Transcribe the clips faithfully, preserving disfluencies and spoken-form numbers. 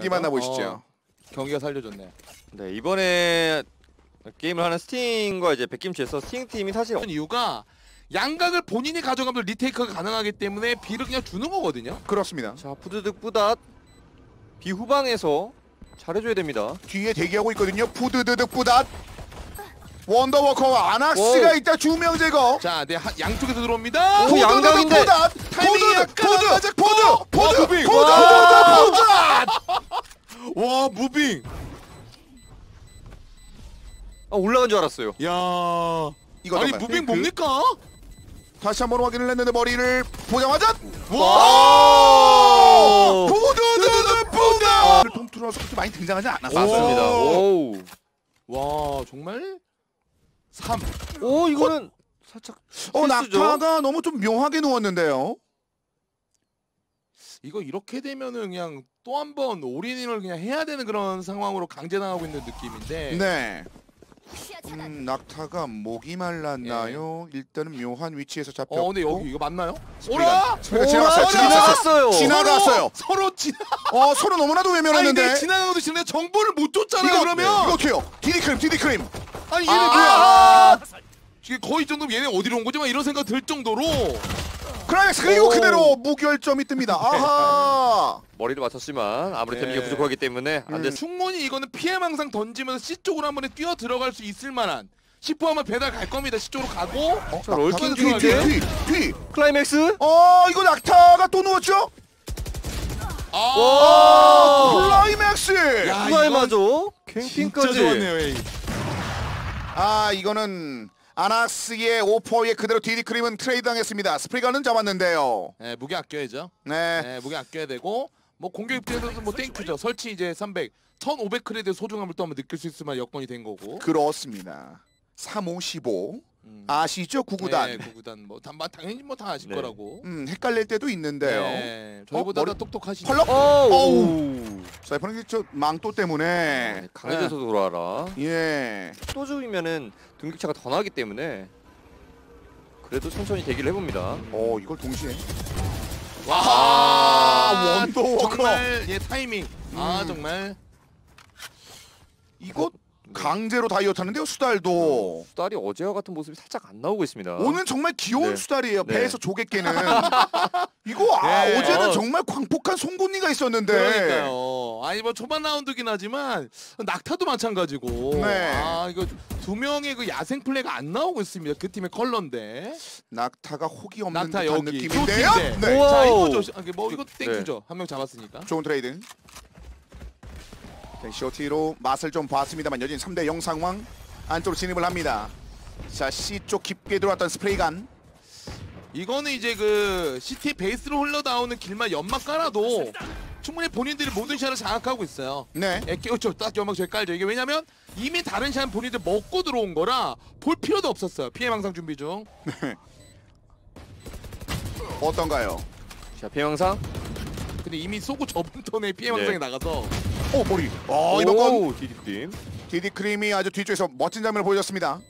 경기 만나보시죠. 어, 경기가 살려줬네. 네, 이번에 게임을 하는 스팅과 이제 백김치에서 스팅 팀이 사실 어떤 이유가 양각을 본인이 가져가면 리테이크가 가능하기 때문에 B를 그냥 주는 거거든요. 그렇습니다. 자, 푸드득 뿌닷 B 후방에서 잘해줘야 됩니다. 뒤에 대기하고 있거든요. 푸드드득 뿌닷 원더워커와 아낙스가 있다. 주명 제거. 자, 네, 하, 양쪽에서 들어옵니다. 오, 양각인데 뿌닷 타이밍이 약간 포드! 포드! 포드! 와, 무빙! 아, 올라간 줄 알았어요. 야, 이거 아니 무빙 뭡니까? 다시 한번 확인을 했는데 머리를 보자마자 와! 보드드드 보다! 통틀어서 그렇게 많이 등장하지 않았습니다. 오! 와, 정말 삼. 오, 이거는 살짝 어, 낙타가 너무 좀 묘하게 누웠는데요. 이거 이렇게 되면은 그냥 또 한 번 올인을 그냥 해야 되는 그런 상황으로 강제당하고 있는 느낌인데. 네. 음, 낙타가 목이 말랐나요? 예. 일단은 묘한 위치에서 잡혔고. 어, 근데 여기 이거 맞나요? 오라! 오라! 지나갔어요. 지나갔어요. 지나갔어요. 서로 지나. 어, 서로 너무나도 외면했는데. 아니, 지나가도 지나가 정보를 못 줬잖아요. 이거, 그러면 이거 어때요? 디디크림, 디디크림. 아니 얘네 아 뭐야? 이게 아 거의 정도 얘네 어디로 온 거지? 막 이런 생각 들 정도로. 클라이맥스 그리고 그대로 무결점이 뜹니다. 아하. 머리를 맞췄지만 아무리 데미지가 네. 부족하기 때문에 안 돼. 충분히 이거는 피해망상 던지면서 C 쪽으로 한 번에 뛰어 들어갈 수 있을 만한 십 퍼센트 아마 배달 갈 겁니다. C 쪽으로 가고. 어, 자, 롤킹 뒤, 뒤, 뒤. 클라이맥스. 어, 이거 낙타가 또 누웠죠? 아, 클라이맥스. 누가에 맞아? 갱핑까지 좋았네요. 아, 이거는. 아낙스의 오퍼에 그대로 디디크림은 트레이드 당했습니다. 스프리간은 잡았는데요. 네, 무게 아껴야죠. 네. 네, 무게 아껴야 되고 뭐 공격 입장에서는 뭐 땡큐죠. 설치 이제 삼백, 천오백 크레드의 소중함을 또 한번 느낄 수 있을 만한 여건이 된 거고. 그렇습니다. 삼, 오, 십오 음. 아시죠? 구구단. 네, 구구단 뭐 단, 당연히 뭐 다 아실 네. 거라고. 음, 헷갈릴 때도 있는데요. 네, 저희보다 어, 머리... 똑똑하시죠. 펄럭! 오우! 사이퍼는 저 망토 때문에. 네, 강해져서 네. 돌아와라. 예. 또 죽이면은 등급차가 더 나기 때문에 그래도 천천히 대기를 해봅니다. 어, 이걸 동시에. 와! 아, 원더워커! 정말 얘 타이밍. 음. 아, 정말. 이거? 강제로 다이어트 하는데요, 수달도. 어, 수달이 어제와 같은 모습이 살짝 안 나오고 있습니다. 오늘 정말 귀여운 네. 수달이에요. 네. 배에서 조개 깨는. 이거 아, 네. 어제는 어. 정말 광폭한 송곳니가 있었는데. 그러니까요. 아니 뭐 초반 라운드긴 하지만 낙타도 마찬가지고. 네. 아, 이거 두 명의 그 야생 플레이가 안 나오고 있습니다. 그 팀의 컬러인데. 낙타가 혹이 없는 낙타 듯한 여기. 느낌인데요. 네. 자, 이거죠. 아, 뭐 이것도 땡큐죠. 네. 한 명 잡았으니까. 좋은 트레이드. 쇼티로 맛을 좀 봤습니다만 여전히 삼 대 영 상황. 안쪽으로 진입을 합니다. 자, C쪽 깊게 들어왔던 스프레이간. 이거는 이제 그 시티 베이스로 흘러나오는 길만 연막 깔아도 충분히 본인들이 모든 샷을 장악하고 있어요. 네. 예, 그렇죠. 딱 연막 저기 깔죠. 이게 왜냐면 이미 다른 샷은 본인들 먹고 들어온 거라 볼 필요도 없었어요. 피해 망상 준비 중. 네. 어떤가요? 자, 피해 망상. 근데 이미 쏘고 접은 턴에 피해 망상이 네. 나가서 오, 머리! 어, 이번 건 디디크림. 디디크림이 아주 뒤쪽에서 멋진 장면을 보여줬습니다.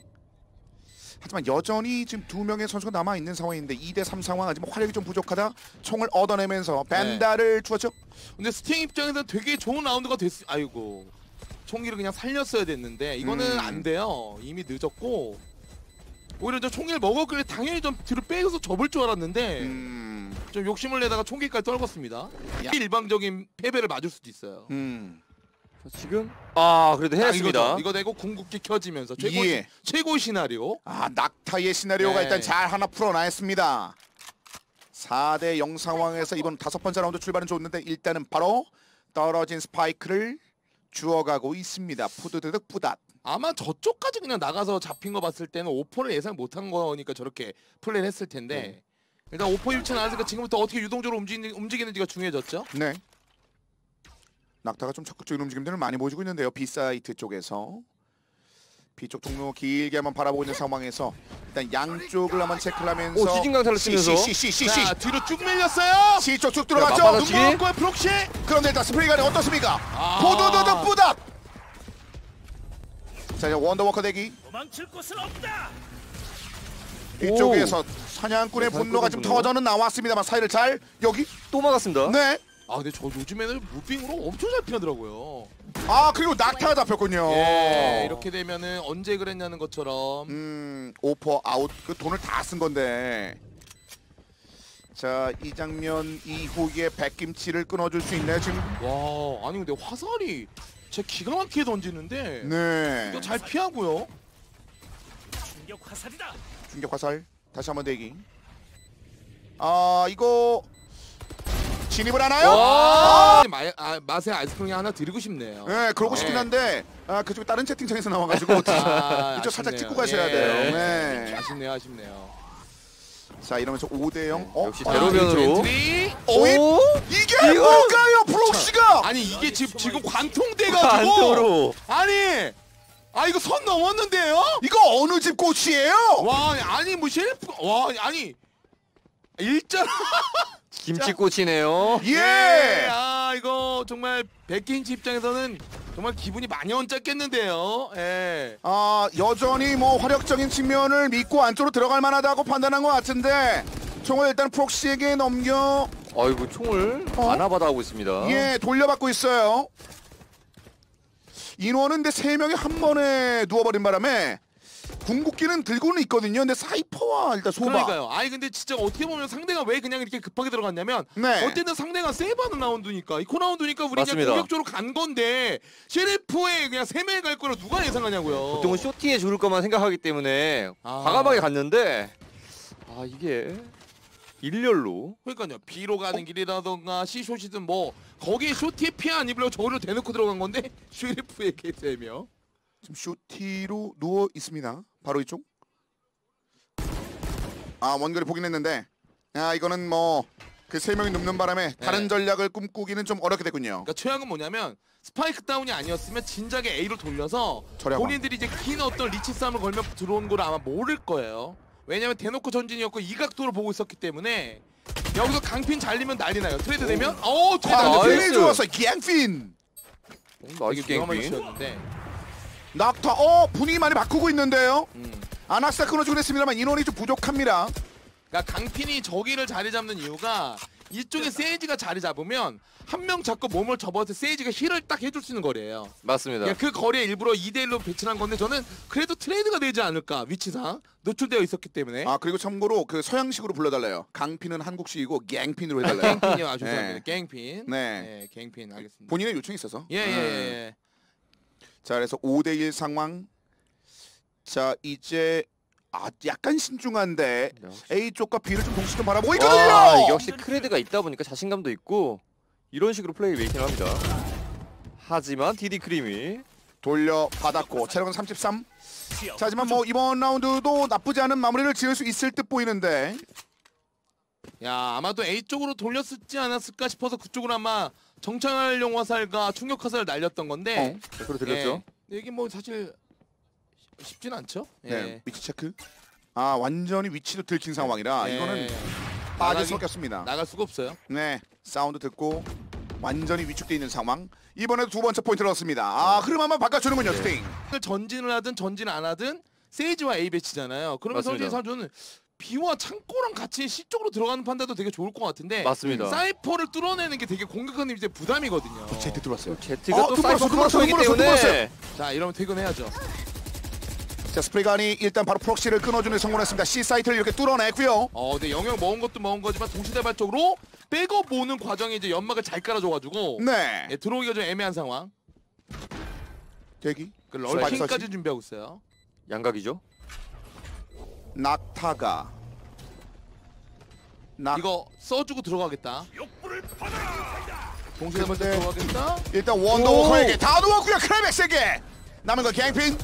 하지만 여전히 지금 두 명의 선수가 남아있는 상황인데 이 대 삼 상황. 하지만 화력이 좀 부족하다. 총을 얻어내면서 벤다를 네. 주었죠. 근데 스팅 입장에서는 되게 좋은 라운드가 됐어. 아이고, 총기를 그냥 살렸어야 됐는데 이거는 음. 안 돼요. 이미 늦었고 오히려 저 총기를 먹었길래 당연히 좀 뒤로 빼서 접을 줄 알았는데 음. 좀 욕심을 내다가 총기까지 떨궜습니다. 야. 일방적인 패배를 맞을 수도 있어요. 음. 자, 지금 아 그래도 해냈습니다. 아, 이거 되고 궁극기 켜지면서 최고 예. 최고 시나리오. 아, 낙타의 시나리오가 네. 일단 잘 하나 풀어놨습니다. 사 대 영 상황에서 이번 다섯 번째 라운드 출발은 좋은데 일단은 바로 떨어진 스파이크를 주워가고 있습니다. 푸드드득 뿌닷. 아마 저쪽까지 그냥 나가서 잡힌 거 봤을 때는 오퍼를 예상 못한 거니까 저렇게 플레이를 했을 텐데 음. 일단 오퍼 위치 나왔으니까 지금부터 어떻게 유동적으로 움직이는, 움직이는지가 중요해졌죠? 네. 낙타가 좀 적극적인 움직임들을 많이 보여주고 있는데요. B사이트 쪽에서 B쪽 동료 길게 한번 바라보고 있는 상황에서 일단 양쪽을 한번 체크를 하면서 오, 지진강탈을 쓰면서 자, 뒤로 쭉 밀렸어요! C쪽 쭉 들어갔죠? 눈물 거야, 프록시! 그런데 일단 스프링간이 어떻습니까? 포도도덕 뿌닥! 자, 이제 원더워커 대기. 도망칠 곳은 없다. 뒤쪽에서 사냥꾼의 분노가 지금 터져는 나왔습니다만 사이를 잘 여기 또 막았습니다. 네. 아 근데 저 요즘에는 무빙으로 엄청 잘 피하더라고요. 아 그리고 낙타가 잡혔군요. 예, 이렇게 되면은 언제 그랬냐는 것처럼 음 오퍼 아웃 그 돈을 다 쓴 건데. 자, 이 장면 이후에 백김치를 끊어줄 수 있나요 지금? 와 아니 근데 화살이 제 기가 막히게 던지는데 네 잘 피하고요. 충격 화살이다. 충격 화살 다시 한번 대기. 아 이거 진입을 하나요? 아! 마, 아, 맛에 아이스크림이 하나 드리고 싶네요. 네 그러고 네. 싶긴 한데 아 그쪽에 다른 채팅창에서 나와가지고 아, 이쪽 살짝 찍고 가셔야 예. 돼요. 네 아쉽네요 아쉽네요. 자 이러면서 오 대 영 네, 어? 역시 대로변으로 오입? 이게 이거? 뭘까요 프록시가? 아니 이게 지, 지금 관통돼가지고 관통으로. 아니 아 이거 선 넘었는데요? 이거 어느 집 꽃이에요? 와 아니 뭐 셰프 와 아니 일자로 김치꽃이네요. 예! 네, 아 이거 정말 백김치 입장에서는 정말 기분이 많이 언짢겠는데요. 예. 아 여전히 뭐 화력적인 측면을 믿고 안쪽으로 들어갈 만하다고 판단한 것 같은데 총을 일단 프록시에게 넘겨. 아이고 총을 어? 안아받아 하고 있습니다. 예 돌려받고 있어요. 인원은 근데 세 명이 한 번에 누워버린 바람에 궁극기는 들고는 있거든요. 근데 사이퍼와 일단 소바. 그러니까요. 아니 근데 진짜 어떻게 보면 상대가 왜 그냥 이렇게 급하게 들어갔냐면 네. 어쨌든 상대가 세이브하는 라운드니까 이코 라운드니까 우리 맞습니다. 그냥 공격적으로 간 건데 셰리프에 그냥 세 명이 갈 거라 누가 예상하냐고요. 보통은 쇼티에 죽을 것만 생각하기 때문에 아. 과감하게 갔는데 아 이게 일렬로. 그러니까요. B로 가는 어? 길이라던가 C숏이든 뭐 거기에 쇼티에 피해 안 입으려고 저기로 대놓고 들어간 건데 셰리프에게 세 명. 지금 쇼티로 누워 있습니다. 바로 이쪽. 아 원거리 보긴 했는데 아 이거는 뭐 그 세 명이 눕는 바람에 다른 네. 전략을 꿈꾸기는 좀 어렵게 됐군요. 그러니까 최악은 뭐냐면 스파이크 다운이 아니었으면 진작에 A로 돌려서 저렴한. 본인들이 이제 긴 어떤 리치 싸움을 걸며 들어온 걸 아마 모를 거예요. 왜냐면 대놓고 전진이었고 이 각도를 보고 있었기 때문에 여기서 강핀 잘리면 난리 나요. 트레이드 되면 오 트레이드 아, 되게 좋았어. 강핀. 나이스 강핀. 낙타 어 분위기 많이 바꾸고 있는데요. 음. 아낙스가 끊어주긴 했습니다만 인원이 좀 부족합니다. 그러니까 강핀이 저기를 자리 잡는 이유가 이쪽에 세이지가 자리 잡으면 한 명 잡고 몸을 접어서 세이지가 힐을 딱 해줄 수 있는 거리예요. 맞습니다. 그러니까 그 거리에 일부러 이 대 일로 배치한 건데 저는 그래도 트레이드가 되지 않을까 위치상 노출되어 있었기 때문에. 아 그리고 참고로 그 서양식으로 불러달래요. 강핀은 한국식이고 갱핀으로 해달래요. 갱핀이요. 아, 죄송합니다. 네. 갱핀. 네. 네. 갱핀 알겠습니다. 본인의 요청이 있어서. 예예예. 예, 예. 자 그래서 오 대 일 상황. 자 이제 아 약간 신중한데 A쪽과 B를 좀 동시에 바라보고 있거든요. 역시 크레드가 있다 보니까 자신감도 있고 이런 식으로 플레이 메이킹을 합니다. 하지만 디디크림이 돌려받았고 체력은 삼십삼. 자 하지만 뭐 이번 라운드도 나쁘지 않은 마무리를 지을 수 있을 듯 보이는데 야 아마도 A쪽으로 돌렸을지 않았을까 싶어서 그쪽으로 아마 정찰용 화살과 충격 화살을 날렸던 건데 어? 그로 들렸죠? 예. 이게 뭐 사실 쉽진 않죠? 예. 네 위치 체크? 아 완전히 위치도 들킨 상황이라 예. 이거는 빠질 수 없겠습니다. 나갈 수가 없어요. 네 사운드 듣고 완전히 위축돼 있는 상황. 이번에도 두 번째 포인트를 얻습니다. 아 어. 흐름 한번 바꿔주는군요. 네. 스팅 전진을 하든 전진 안 하든 세이지와 A 배치잖아요. 그러면 서지의 사주는 B와 창고랑 같이 C쪽으로 들어가는 판단도 되게 좋을 것 같은데 맞습니다. 사이퍼를 뚫어내는 게 되게 공격하는 이제 부담이거든요. 또 Z 들어왔어요. Z가 어, 또 사이퍼 뚫어서기 때문에 자 이러면 퇴근해야죠. 자 스프리간이 일단 바로 프록시를 끊어주는 성공했습니다. C 사이트를 이렇게 뚫어냈고요. 어 근데 영역 먹은 것도 먹은 거지만 동시다발적으로 백업 오는 과정에 이제 연막을 잘 깔아줘가지고 네 예, 들어오기가 좀 애매한 상황. 대기 그 럴킹까지 준비하고 있어요. 양각이죠. 낙타가 낙... 이거 써주고 들어가겠다. 동시에 한번 들어가겠다. 일단 원더워커에게 다 누웠고요. 클라이맥스에게 남은 거 갱핀.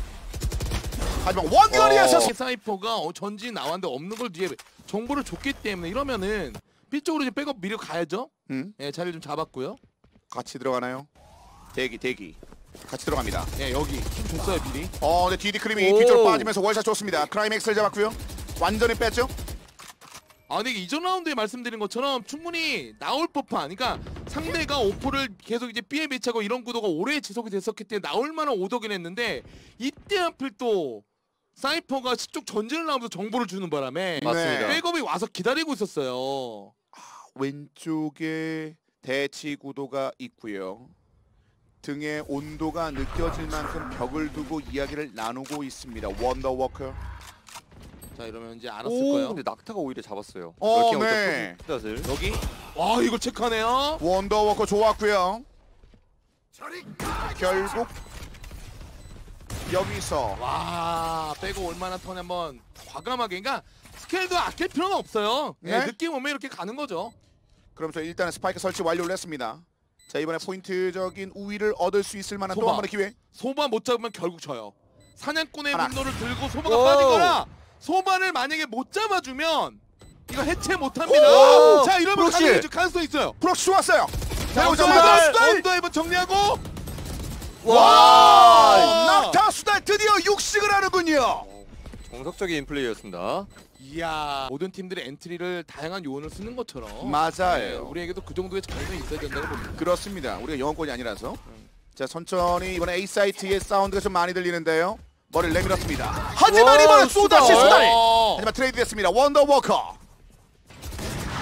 하지만 원거리에서 사이퍼가 전진 나왔는데 없는 걸 뒤에 정보를 줬기 때문에 이러면은 B 쪽으로 이제 백업 밀려 가야죠. 음? 예, 자리를 좀 잡았고요. 같이 들어가나요? 대기 대기. 같이 들어갑니다. 네 여기 힘 줬어요 미리. 어 근데 디디크림이 뒤쪽으로 빠지면서 월샷 줬습니다. 클라이맥스를 잡았고요. 완전히 뺐죠? 아 근데 이전 라운드에 말씀드린 것처럼 충분히 나올 법한 그러니까 상대가 오포를 계속 이제 B에 배치하고 이런 구도가 오래 지속이 됐었기 때문에 나올 만한 오더긴 했는데 이때 하필 또 사이퍼가 시쪽 전진을 나오면서 정보를 주는 바람에 맞습니다. 백업이 와서 기다리고 있었어요. 아, 왼쪽에 대치 구도가 있고요. 등의 온도가 느껴질 만큼 벽을 두고 이야기를 나누고 있습니다. 원더워커. 자 이러면 이제 알았을 오. 거예요. 근데 낙타가 오히려 잡았어요. 어, 네. 여기. 아 이걸 체크하네요. 원더워커 좋았고요. 결국 여기서 와 빼고 올만한 턴에 한번 과감하게. 그러니까 스케일도 아낄 필요는 없어요. 네? 네, 느낌 오면 이렇게 가는 거죠. 그러면서 일단은 스파이크 설치 완료를 했습니다. 자 이번에 포인트적인 우위를 얻을 수 있을 만한 또 한 번의 기회. 소바 못 잡으면 결국 져요. 사냥꾼의 하나. 분노를 들고 소바가 빠진 거라 소바를 만약에 못 잡아주면 이거 해체 못합니다. 자 이러면 프록시 가능성 있어요. 프록시 왔어요. 자 오자마자 언더헤븐 정리하고 와 낙타 수달 드디어 육식을 하는군요. 정석적인 플레이였습니다. 이야 모든 팀들의 엔트리를 다양한 요원을 쓰는 것처럼 맞아요. 네, 우리에게도 그 정도의 장면이 있어야 된다고 봅니다. 그렇습니다. 우리가 영어권이 아니라서 음. 자 천천히 이번에 A 사이트의 사운드가 좀 많이 들리는데요. 머리를 내밀었습니다. 하지만 이번에 쏘다시 수달. 하지만 트레이드 됐습니다. 원더워커.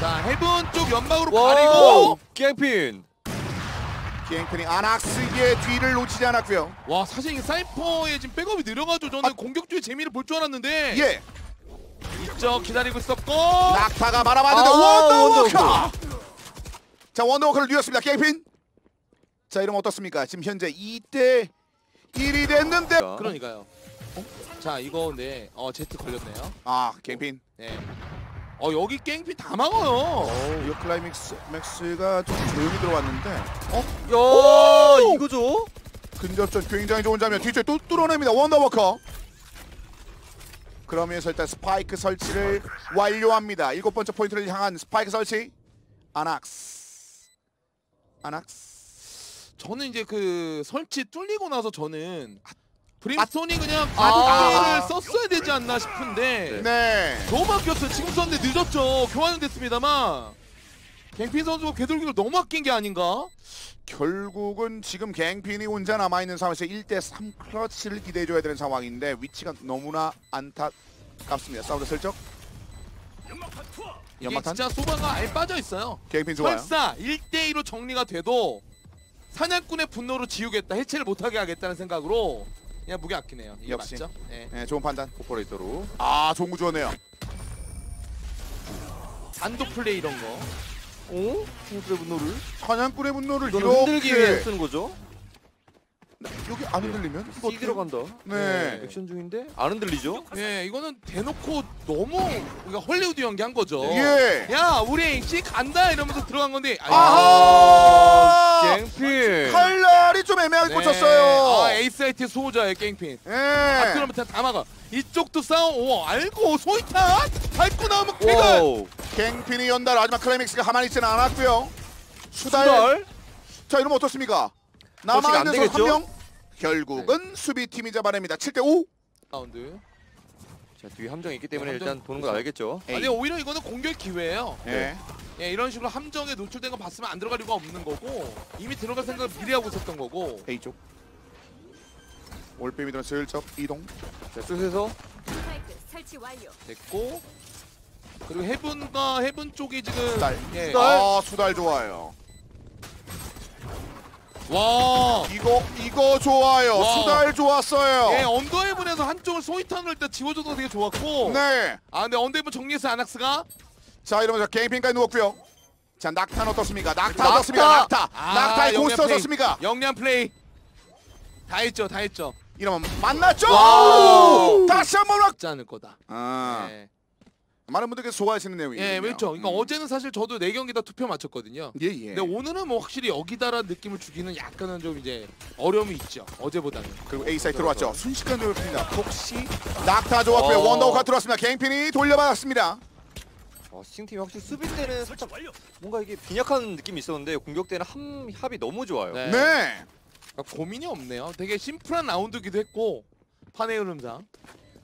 자 헤븐 쪽 연막으로 가리고 갱핀. 갱핀이 아낙스의 뒤를 놓치지 않았고요. 와 사실 사이퍼의 지금 백업이 느려가지고 저는 아. 공격주의 재미를 볼 줄 알았는데. 예. 이쪽 기다리고 있었고 낙타가 바라봤는데 아, 원더워커! 원더워커! 자 원더워커를 뉘었습니다. 게이핀! 자 이러면 어떻습니까? 지금 현재 이 대 일이 됐는데 그러니까요. 어? 자 이거 근데 어 제트 걸렸네요. 아 게이핀 네. 어 여기 게이핀 다 막아요. 이 클라이맥스 맥스가 좀 조용히 들어왔는데 어? 야 이거죠? 근접전 굉장히 좋은 장면. 뒤쪽에 또 뚫어냅니다. 원더워커. 그러면서 일단 스파이크 설치를 완료합니다. 일곱 번째 포인트를 향한 스파이크 설치. 아낙스. 아낙스. 저는 이제 그 설치 뚫리고 나서 저는 브림스톤이 그냥 가드를 썼어야 되지 않나 싶은데 네. 너무 아꼈어요. 지금 썼는데 늦었죠. 교환은 됐습니다만 갱핀 선수가 궤돌기를 너무 아낀 게 아닌가? 결국은 지금 갱핀이 혼자 남아있는 상황에서 일 대 삼 클러치를 기대해줘야 되는 상황인데 위치가 너무나 안타깝습니다. 사운드 슬쩍 이게 연마탄? 진짜 소바가 아예 빠져있어요. 갱핀 좋아요. 설사 일 대 이로 정리가 돼도 사냥꾼의 분노로 지우겠다, 해체를 못하게 하겠다는 생각으로 그냥 무게 아끼네요. 이게 역시. 맞죠? 네. 네, 좋은 판단. 오퍼레이터로 아 좋은 구조네요. 단독 플레이 이런 거 어? 사냥꾼의 분노를? 사냥꾼의 분노를 이렇게 흔들기 위해 쓰는 거죠? 여기 안 흔들리면? 네. C 들어간다. 네. 네. 액션 중인데? 안 흔들리죠? 네, 이거는 대놓고 너무 그러니까 헐리우드 연기한 거죠. 예. 야, 우리 C 간다 이러면서 들어간 건데 아하! 갱핀! 칼날이 좀 애매하게 네. 꽂혔어요. 아, 에이사이트 수호자의 갱핀. 예. 아, 그러면 다 막아. 이쪽도 싸워. 오, 알고 소이탄 밟고 나오면 퀵을. 갱핀이 연달. 하지만 클라이맥스가 가만히 있지는 않았고요. 수달. 수달. 자 이러면 어떻습니까? 남아있는 한 명. 결국은 네. 수비팀이 잡아냅니다. 칠 대 오. 라운드. 자 뒤에 함정이 있기 때문에 네, 함정. 일단 도는 건 알겠죠. 에이. 아니 오히려 이거는 공격 기회예요. 네. 네. 예, 이런 식으로 함정에 노출된 거 봤으면 안 들어갈 이유가 없는 거고 이미 들어갈 생각을 미리 하고 있었던 거고. A 쪽. 올빼미들은 슬쩍 이동. 자, 슬슬서 설치 완료. 됐고. 그리고 해븐과 해븐 쪽이 지금 수달. 예. 수달. 아, 수달 좋아요. 와. 이거 이거 좋아요. 와. 수달 좋았어요. 예, 언더헤븐에서 한쪽을 소이탄으로 일단 지워줘서 되게 좋았고. 네. 아, 근데 언더헤븐 정리해서 아낙스가 자, 이러면서 게임핀까지 누웠고요. 자, 낙타 어떻습니까? 낙타 어떻습니까? 낙타. 낙타. 아, 낙타의 고스트 어떻습니까? 영리한 플레이. 다 했죠. 다 했죠. 이러면 만났죠? 와우! 다시 한번 막지 않을 거다. 아. 네. 많은 분들께서 좋아하시는 내용이에요. 예, 그렇죠. 그러니까 음. 어제는 사실 저도 네 경기 다 투표 맞췄거든요. 예, 예. 근데 오늘은 뭐 확실히 여기다라는 느낌을 주기는 약간은 좀 이제 어려움이 있죠. 어제보다는. 그리고 A 사이트 들어왔죠. 순식간 돌렸습니다. 혹시 낙타 좋았고요. 원더워커 들어왔습니다. 갱핀이 돌려받았습니다. 어, 스팅 팀이 확실히 수비 때는 살짝 뭔가 이게 빈약한 느낌이 있었는데 공격 때는 함, 합이 너무 좋아요. 네. 네. 그러니까 고민이 없네요. 되게 심플한 라운드기도 했고 판의 흐름상.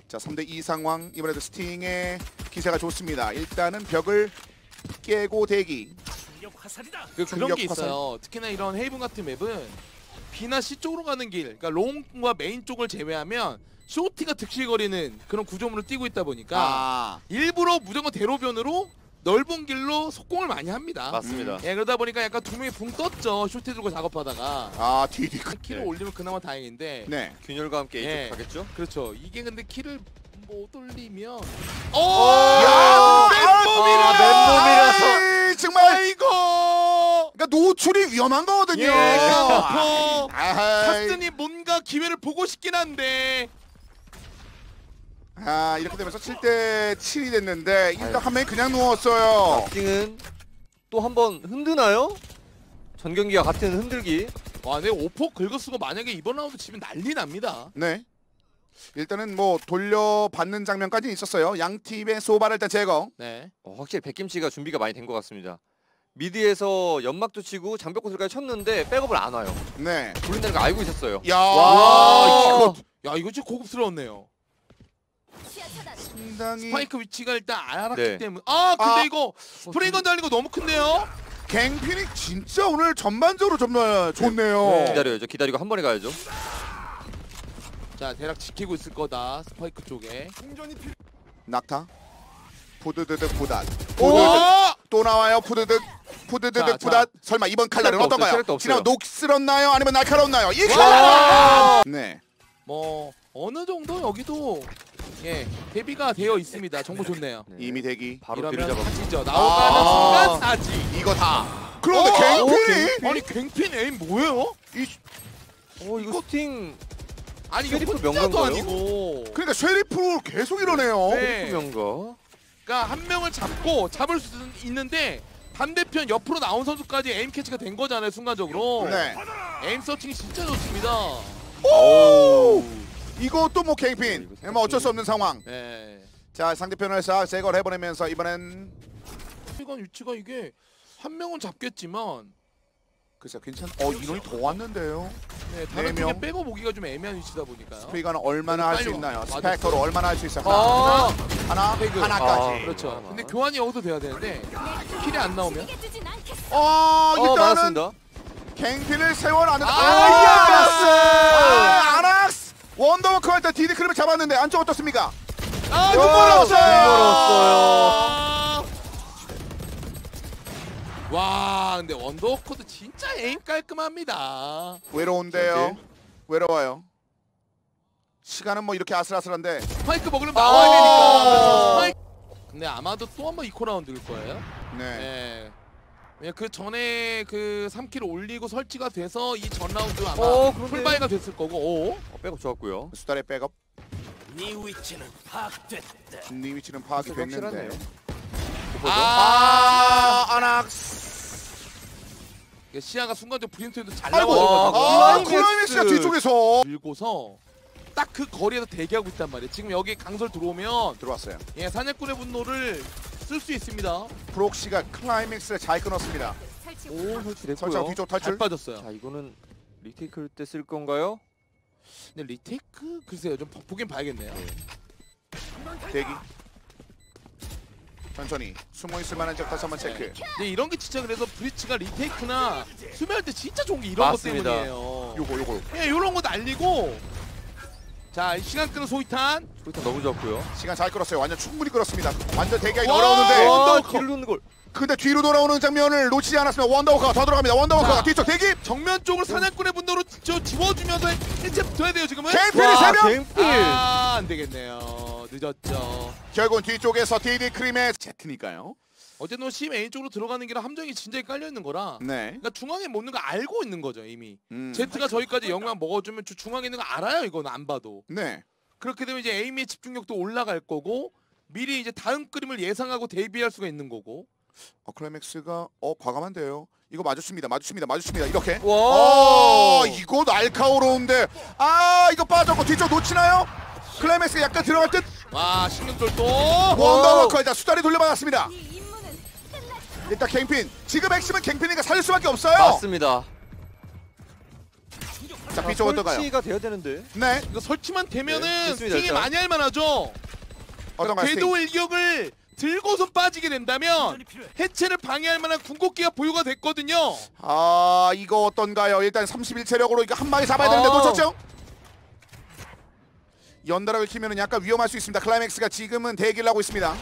자 삼 대 이 상황. 이번에도 스팅의 기세가 좋습니다. 일단은 벽을 깨고 대기. 충격 화살이다. 그, 그런 게 화살. 있어요. 특히나 이런 헤이븐 같은 맵은 B나 C 쪽으로 가는 길, 그러니까 롱과 메인 쪽을 제외하면 쇼티가 득실거리는 그런 구조물을 띄고 있다 보니까 아. 일부러 무조건 대로변으로 넓은 길로 속공을 많이 합니다. 맞습니다. 예, 그러다 보니까 약간 두 명이 붕 떴죠. 쇼트 들고 작업하다가. 아, 디디. 키를 네. 올리면 그나마 다행인데. 네. 균열과 함께 예. 이쪽 가겠죠? 그렇죠. 이게 근데 키를 못 올리면. 오! 야! 맨몸이라! 맨몸이라서! 정말! 아이고! 그러니까 노출이 위험한 거거든요. 예, 그렇고. 카스니 뭔가 기회를 보고 싶긴 한데. 아, 이렇게 되면서 칠 대 칠이 됐는데 일단 한 명이 그냥 누웠어요. 낙팅은 또 한 번 흔드나요? 전 경기와 같은 흔들기. 와, 내 오포 긁어쓰고 만약에 이번 라운드 치면 난리 납니다. 네. 일단은 뭐 돌려받는 장면까지는 있었어요. 양팀의 소바를 일단 제거. 네. 어, 확실히 백김치가 준비가 많이 된 것 같습니다. 미드에서 연막도 치고 장벽구슬까지 쳤는데 백업을 안 와요. 네. 돌린다는 거 알고 있었어요. 야, 와, 이거, 야, 이거 진짜 고급스러웠네요. 상당히 스파이크 위치가 일단 알았기 네. 때문에. 아, 근데 아. 이거 스프링건 달린 거 너무 큰데요? 갱피닉 진짜 오늘 전반적으로 정말 좋네요. 네. 네. 기다려야죠. 기다리고 한 번에 가야죠. 자, 대략 지키고 있을 거다. 스파이크 쪽에 낙타 푸드드득 부닷. 또 나와요. 푸드득 푸드드득 부닷. 설마 이번 칼날은 어떤가요? 지난 녹슬었나요? 아니면 날카로웠나요? 이 칼날! 네. 뭐 어느 정도 여기도 예 대비가 되어 있습니다. 정보 좋네요. 네. 이미 대기 바로 들이잡아 사지죠. 나오는 순간 사지. 이거 다. 그런데 갱핀 아니 갱핀 에임 뭐예요? 이 어 이거 스팅 아니 이거 명가도 아니고. 그러니까 쉐리프 계속 이러네요. 네. 명가. 그러니까 한 명을 잡고 잡을 수 있는데 반대편 옆으로 나온 선수까지 에임 캐치가 된 거잖아요 순간적으로. 네. 에임 서칭이 진짜 좋습니다. 오! 이것도 뭐 갱핀. 뭐 어쩔 수 없는 상황. 네. 자, 상대편을 싹 제거를 해버리면서 이번엔 시간 위치가 이게 한 명은 잡겠지만 글쎄 괜찮. 어 인원이 더 왔는데요. 네, 다른 팀에 빼고 보기가 좀 애매한 위치다 보니까. 스피가는 얼마나 할 수 있나요? 스펙터로 얼마나 할 수 있어요? 아 하나, 하나, 하나까지. 아, 그렇죠. 하나. 근데 교환이 여기서 돼야 되는데 킬이 안 나오면. 어 일단은 어, 갱핀을 세워놨는데. 아, 아낙스. 원더워크가 일단 디디크림을 잡았는데 안쪽 어떻습니까? 아, 눈물 나왔어요! 와, 근데 원더워크도 진짜 에임 깔끔합니다. 외로운데요. 외로워요. 시간은 뭐 이렇게 아슬아슬한데 스파이크 먹으면 나와야 되니까. 스파이크. 근데 아마도 또 한 번 이코 라운드일 거예요. 네. 네. 그 전에 그 삼 킬 올리고 설치가 돼서 이 전 라운드 아마 어, 풀바이가 됐을 거고. 오. 백업 좋았고요. 수달의 백업. 네 위치는 파악됐다. 네 위치는 파악이 됐는데. 아, 아낙스. 시야가 순간적으로 브림스톤도 잘 나와요. 클라이맥스가 뒤쪽에서 밀고서 딱 그 거리에서 대기하고 있단 말이에요. 지금 여기 강설 들어오면 들어왔어요. 예, 사냥꾼의 분노를 쓸 수 있습니다. 프록시가 클라이맥스를 잘 끊었습니다. 오, 설치 됐고요. 설치 뒤쪽 탈출. 잘 빠졌어요. 자, 이거는 리테이크를 때 쓸 건가요? 근데 리테이크? 글쎄요. 좀 보긴 봐야겠네요. 네. 대기 천천히 숨어있을 만한 적 다시 한번 체크. 네, 이런 게 진짜 그래서 브리치가 리테이크나 수매할 때 진짜 좋은 게 이런 맞습니다. 것 때문이에요. 요거 요거 예, 요런 거 날리고. 자, 시간 끄는 소위탄 소위탄 너무 좋았고요. 시간 잘 끌었어요. 완전 충분히 끌었습니다. 완전 대기하기 어려웠는데 원더워커 뒤로 놓는 걸. 근데 뒤로 돌아오는 장면을 놓치지 않았으면 원더워커가 더 들어갑니다. 원더워커가 뒤쪽 대기! 정면 쪽을 사냥꾼의 분노로 지워주면서 일 챕 둬야 돼요 지금은? 갱필이 세 명! 아, 안되겠네요. 늦었죠. 결국은 뒤쪽에서 디디크림의 제트니까요. 어쨌든 C 메인 쪽으로 들어가는 길은 함정이 진작에 깔려있는 거라. 네. 그러니까 중앙에 못 있는 거 알고 있는 거죠 이미. 음. 제트가 저기까지 영향 먹어주면 중앙에 있는 거 알아요. 이건 안 봐도. 네. 그렇게 되면 이제 에임의 집중력도 올라갈 거고 미리 이제 다음 그림을 예상하고 대비할 수가 있는 거고. 어, 클라이맥스가 어 과감한데요. 이거 맞았습니다. 맞았습니다. 맞았습니다. 이렇게. 와! 이거 날카로운데. 아, 이거 빠졌고 뒤쪽 놓치나요? 클라이맥스가 약간 들어갈 듯. 와, 십육 돌도. 원더워커 일단 수다리 돌려받았습니다. 일단 갱핀. 지금 핵심은 갱핀이니까 살릴 수밖에 없어요. 맞습니다. 자, B 쪽으로 가요. 설치가 돼야 되는데. 네. 이거 설치만 되면은 스팅이 네, 많이 할 만하죠. 그러니까 궤도 일격을 들고서 빠지게 된다면 해체를 방해할 만한 궁극기가 보유가 됐거든요. 아, 이거 어떤가요? 일단 삼십일 체력으로 이거 한 마리 잡아야 되는데 아 놓쳤죠? 연달아 긁히면 약간 위험할 수 있습니다. 클라이맥스가 지금은 대기를 하고 있습니다.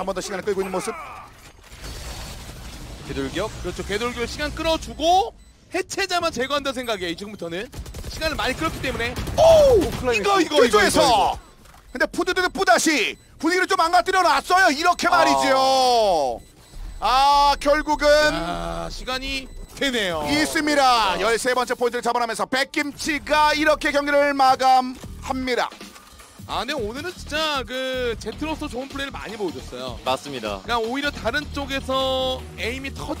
한 번 더 시간을 끌고 있는 모습. 개돌격. 그렇죠. 개돌격 시간 끌어주고 해체자만 제거한다 생각이에요. 지금부터는 시간을 많이 끌었기 때문에. 오! 오 이거 이거 이거에서. 근데 푸드드드 뿌다시 분위기를 좀 망가뜨려놨어요. 이렇게 아... 말이죠. 아 결국은 야, 시간이 되네요. 있습니다. 아... 열세 번째 포인트를 잡아내면서 백김치가 이렇게 경기를 마감합니다. 아, 근데 오늘은 진짜 그 제트로서 좋은 플레이를 많이 보여줬어요. 맞습니다. 그냥 오히려 다른 쪽에서 에임이 터질